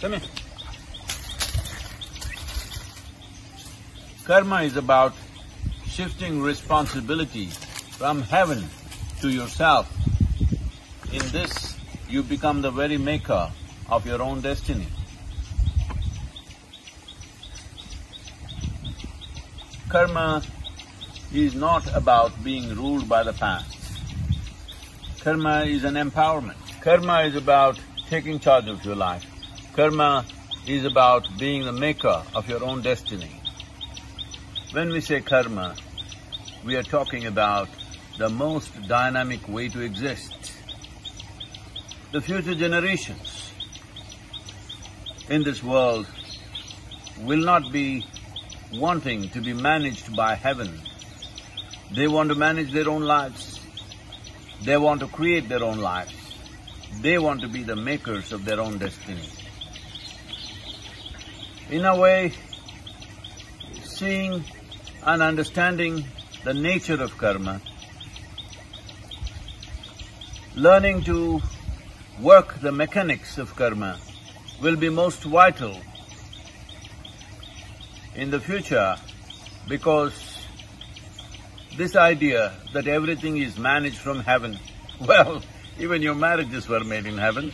Come here. Karma is about shifting responsibility from heaven to yourself. In this, you become the very maker of your own destiny. Karma is not about being ruled by the past. Karma is an empowerment. Karma is about taking charge of your life. Karma is about being the maker of your own destiny. When we say karma, we are talking about the most dynamic way to exist. The future generations in this world will not be wanting to be managed by heaven. They want to manage their own lives. They want to create their own lives. They want to be the makers of their own destiny. In a way, seeing and understanding the nature of karma, learning to work the mechanics of karma will be most vital in the future, because this idea that everything is managed from heaven, well, even your marriages were made in heaven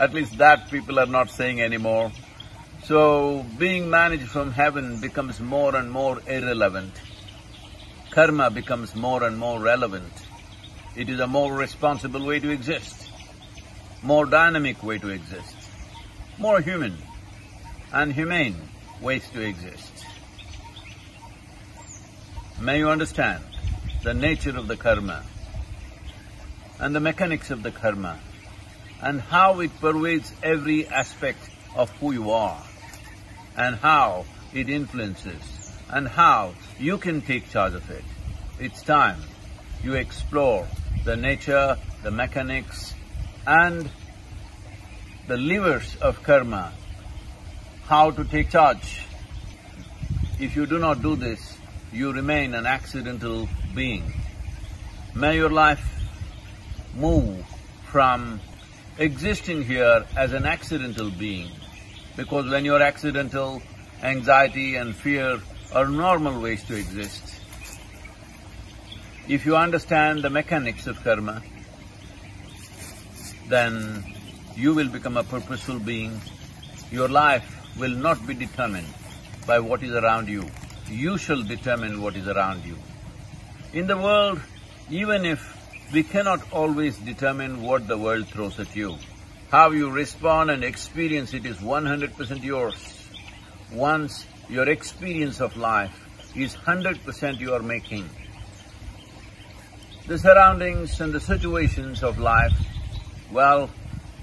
at least that people are not saying anymore. So, being managed from heaven becomes more and more irrelevant. Karma becomes more and more relevant. It is a more responsible way to exist, more dynamic way to exist, more human and humane ways to exist. May you understand the nature of the karma and the mechanics of the karma and how it pervades every aspect of who you are and how it influences and how you can take charge of it. It's time you explore the nature, the mechanics and the levers of karma, how to take charge. If you do not do this, you remain an accidental being. May your life move from existing here as an accidental being, because when you're accidental, anxiety and fear are normal ways to exist. If you understand the mechanics of karma, then you will become a purposeful being. Your life will not be determined by what is around you. You shall determine what is around you. In the world, even if we cannot always determine what the world throws at you, how you respond and experience it is 100% yours. Once your experience of life is 100% your making. The surroundings and the situations of life, well,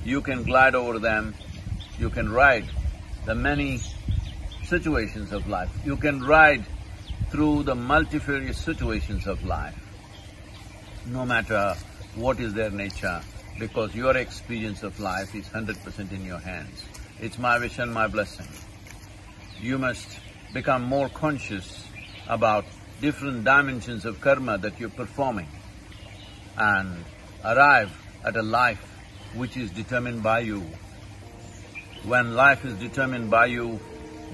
you can glide over them, you can ride the many situations of life. You can ride through the multifarious situations of life, no matter what is their nature, because your experience of life is 100% in your hands. It's my wish and my blessing. You must become more conscious about different dimensions of karma that you're performing and arrive at a life which is determined by you. When life is determined by you,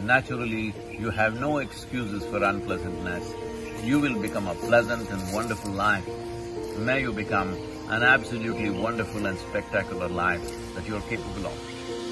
naturally you have no excuses for unpleasantness. You will become a pleasant and wonderful life. May you become an absolutely wonderful and spectacular life that you are capable of.